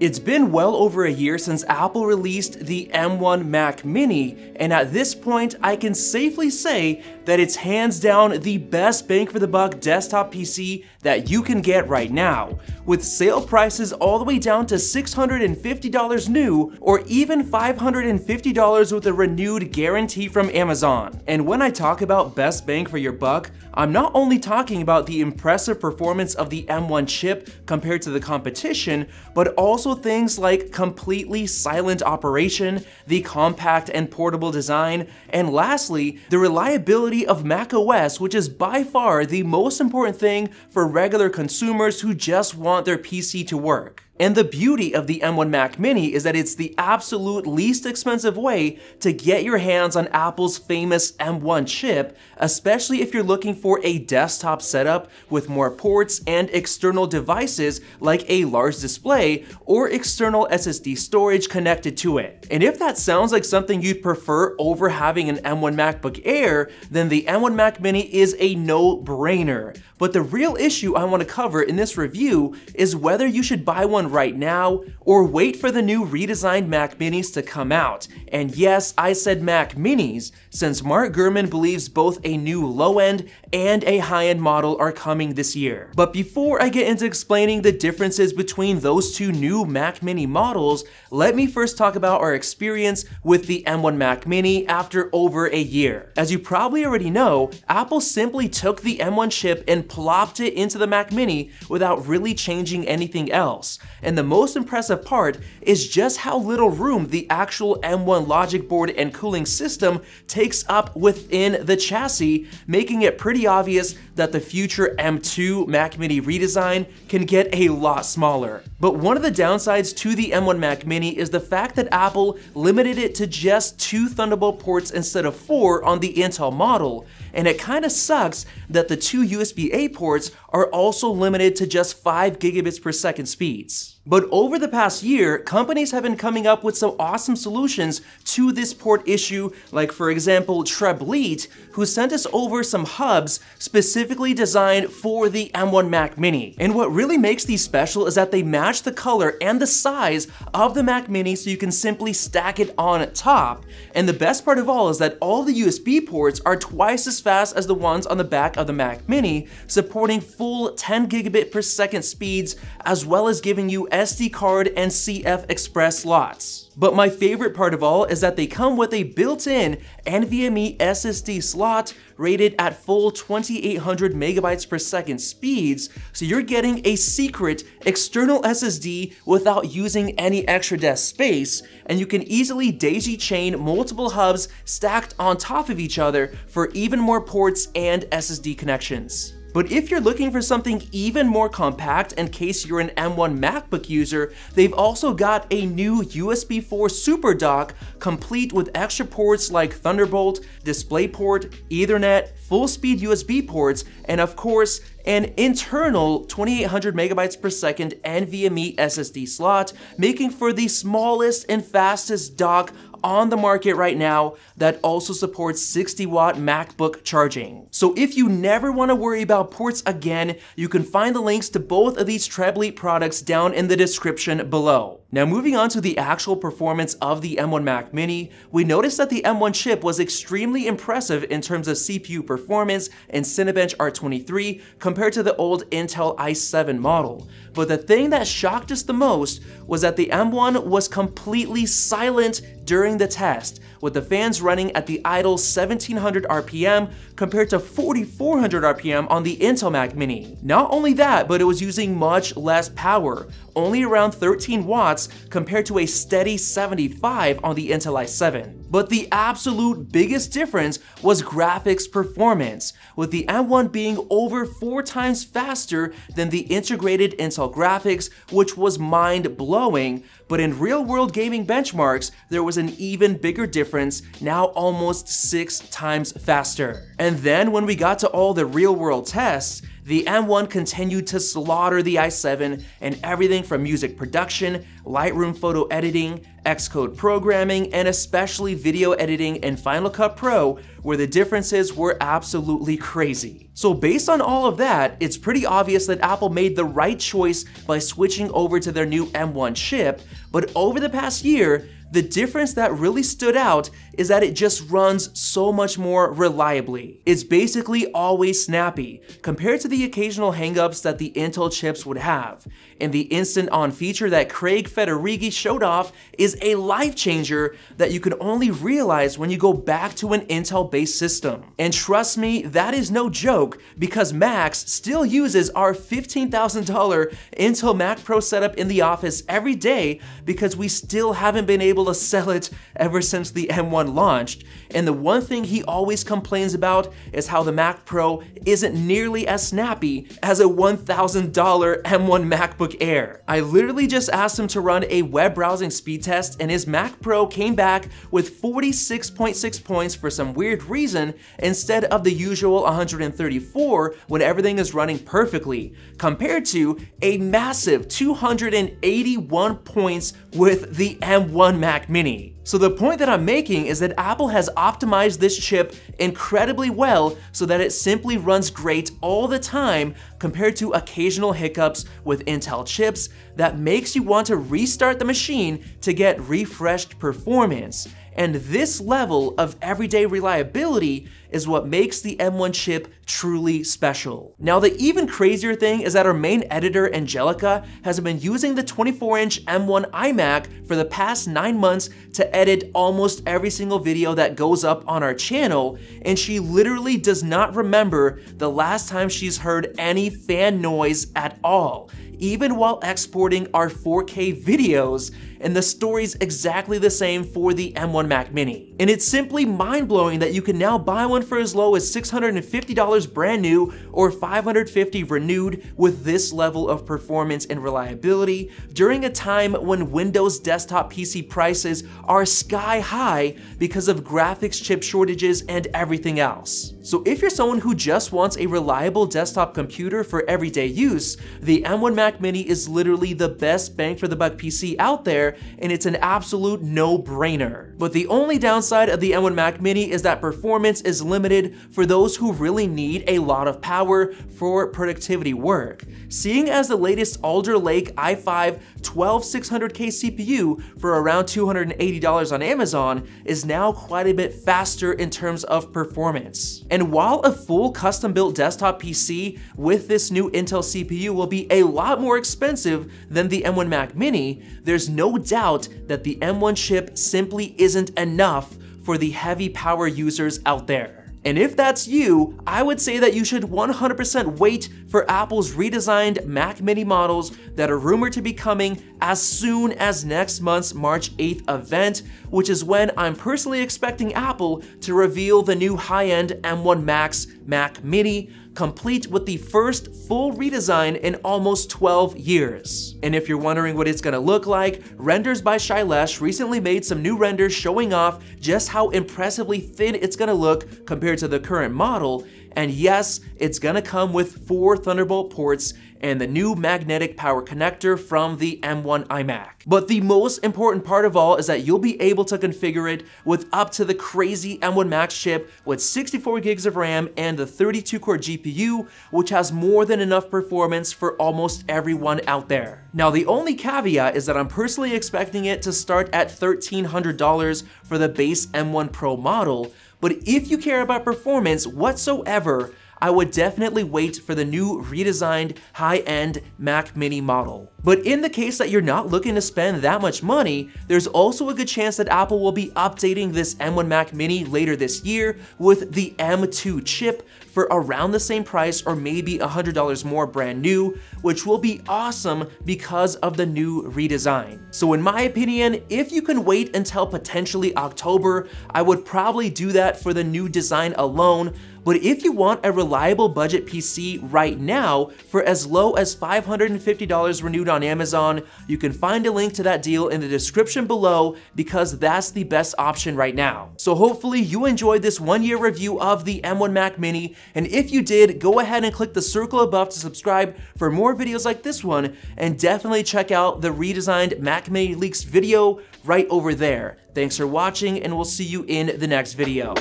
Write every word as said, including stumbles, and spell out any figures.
It's been well over a year since Apple released the M one Mac Mini, and at this point I can safely say that it's hands down the best bang for the buck desktop P C that you can get right now, with sale prices all the way down to six hundred fifty dollars new or even five hundred fifty dollars with a renewed guarantee from Amazon. And when I talk about best bang for your buck, I'm not only talking about the impressive performance of the M one chip compared to the competition, but also Also things like completely silent operation, the compact and portable design, and lastly, the reliability of macOS, which is by far the most important thing for regular consumers who just want their P C to work. And the beauty of the M one Mac Mini is that it's the absolute least expensive way to get your hands on Apple's famous M one chip, especially if you're looking for a desktop setup with more ports and external devices like a large display or external S S D storage connected to it. And if that sounds like something you'd prefer over having an M one MacBook Air, then the M one Mac Mini is a no-brainer. But the real issue I want to cover in this review is whether you should buy one right now or wait for the new redesigned Mac Minis to come out. And yes, I said Mac Minis, since Mark Gurman believes both a new low-end and a high-end model are coming this year. But before I get into explaining the differences between those two new Mac Mini models, let me first talk about our experience with the M one Mac Mini after over a year. As you probably already know, Apple simply took the M one chip and plopped it into the Mac Mini without really changing anything else. And the most impressive part is just how little room the actual M one logic board and cooling system takes up within the chassis, making it pretty obvious that the future M two Mac Mini redesign can get a lot smaller. But one of the downsides to the M one Mac Mini is the fact that Apple limited it to just two Thunderbolt ports instead of four on the Intel model, and it kinda sucks that the two U S B A ports are also limited to just five gigabits per second speeds. But over the past year, companies have been coming up with some awesome solutions to this port issue, like for example Trebleet, who sent us over some hubs specifically designed for the M one Mac Mini. And what really makes these special is that they match the color and the size of the Mac Mini, so you can simply stack it on top. And the best part of all is that all the U S B ports are twice as fast as the ones on the back of the Mac Mini, supporting full ten gigabit per second speeds, as well as giving you S D card and C F Express slots. But my favorite part of all is that they come with a built-in NVMe S S D slot rated at full twenty-eight hundred megabytes per second speeds, so you're getting a secret external S S D without using any extra desk space, and you can easily daisy chain multiple hubs stacked on top of each other for even more ports and S S D connections. But if you're looking for something even more compact, in case you're an M one MacBook user, they've also got a new U S B four Super Dock, complete with extra ports like Thunderbolt, DisplayPort, Ethernet, full-speed U S B ports, and of course, an internal twenty-eight hundred megabytes per second NVMe S S D slot, making for the smallest and fastest dock on the market right now that also supports sixty watt MacBook charging. So if you never want to worry about ports again, you can find the links to both of these Trebleet products down in the description below. Now moving on to the actual performance of the M one Mac Mini, we noticed that the M one chip was extremely impressive in terms of C P U performance in Cinebench R twenty-three compared to the old Intel i seven model. But the thing that shocked us the most was that the M one was completely silent during the test, with the fans running at the idle seventeen hundred R P M compared to forty-four hundred R P M on the Intel Mac Mini. Not only that, but it was using much less power, only around thirteen watts compared to a steady seventy-five on the Intel i seven. But the absolute biggest difference was graphics performance, with the M one being over four times faster than the integrated Intel graphics, which was mind-blowing. But in real-world gaming benchmarks, there was an even bigger difference, now almost six times faster. And then when we got to all the real-world tests, the M one continued to slaughter the i seven in everything from music production, Lightroom photo editing, Xcode programming, and especially video editing in Final Cut Pro, where the differences were absolutely crazy. So based on all of that, it's pretty obvious that Apple made the right choice by switching over to their new M one chip, but over the past year, the difference that really stood out is that it just runs so much more reliably. It's basically always snappy, compared to the occasional hangups that the Intel chips would have. And the instant on feature that Craig Federighi showed off is a life changer that you can only realize when you go back to an Intel-based system. And trust me, that is no joke, because Max still uses our fifteen thousand dollar Intel Mac Pro setup in the office every day because we still haven't been able to sell it ever since the M one launched, and the one thing he always complains about is how the Mac Pro isn't nearly as snappy as a one thousand dollar M one MacBook Air. I literally just asked him to run a web browsing speed test, and his Mac Pro came back with forty-six point six points for some weird reason instead of the usual one hundred thirty-four when everything is running perfectly, compared to a massive two hundred eighty-one points with the M one Mac Mini. So the point that I'm making is that Apple has optimized this chip incredibly well so that it simply runs great all the time compared to occasional hiccups with Intel chips that makes you want to restart the machine to get refreshed performance. And this level of everyday reliability is what makes the M one chip truly special. Now, the even crazier thing is that our main editor, Angelica, has been using the twenty-four inch M one iMac for the past nine months to edit almost every single video that goes up on our channel, and she literally does not remember the last time she's heard any fan noise at all, even while exporting our four K videos, and the story's exactly the same for the M one Mac Mini. And it's simply mind-blowing that you can now buy one for as low as six hundred fifty dollars brand new or five hundred fifty dollars renewed with this level of performance and reliability during a time when Windows desktop P C prices are sky high because of graphics chip shortages and everything else. So if you're someone who just wants a reliable desktop computer for everyday use, the M one Mac Mini is literally the best bang for the buck P C out there, and it's an absolute no-brainer. But the only downside of the M one Mac Mini is that performance is limited for those who really need a lot of power for productivity work, seeing as the latest Alder Lake i five twelve six hundred K C P U for around two hundred eighty dollars on Amazon is now quite a bit faster in terms of performance. And while a full custom-built desktop P C with this new Intel C P U will be a lot more expensive than the M one Mac Mini, there's no No doubt that the M one chip simply isn't enough for the heavy power users out there. And if that's you, I would say that you should one hundred percent wait for Apple's redesigned Mac Mini models that are rumored to be coming as soon as next month's March eighth event, which is when I'm personally expecting Apple to reveal the new high-end M one Max Mac Mini, complete with the first full redesign in almost twelve years. And if you're wondering what it's gonna look like, Renders by Shailesh recently made some new renders showing off just how impressively thin it's gonna look compared to the current model, and yes, it's gonna come with four Thunderbolt ports and the new magnetic power connector from the M one iMac. But the most important part of all is that you'll be able to configure it with up to the crazy M one Max chip with sixty-four gigs of RAM and the thirty-two core G P U, which has more than enough performance for almost everyone out there. Now, the only caveat is that I'm personally expecting it to start at thirteen hundred dollars for the base M one Pro model, but if you care about performance whatsoever, I would definitely wait for the new redesigned high-end Mac Mini model. But in the case that you're not looking to spend that much money, there's also a good chance that Apple will be updating this M one Mac Mini later this year with the M two chip for around the same price or maybe one hundred dollars more brand new, which will be awesome because of the new redesign. So in my opinion, if you can wait until potentially October, I would probably do that for the new design alone, but if you want a reliable budget P C right now for as low as five hundred fifty dollars renewed on Amazon, you can find a link to that deal in the description below because that's the best option right now. So hopefully you enjoyed this one year review of the M one Mac Mini, and if you did, go ahead and click the circle above to subscribe for more videos like this one, and definitely check out the redesigned Mac Mini Leaks video right over there. Thanks for watching, and we'll see you in the next video.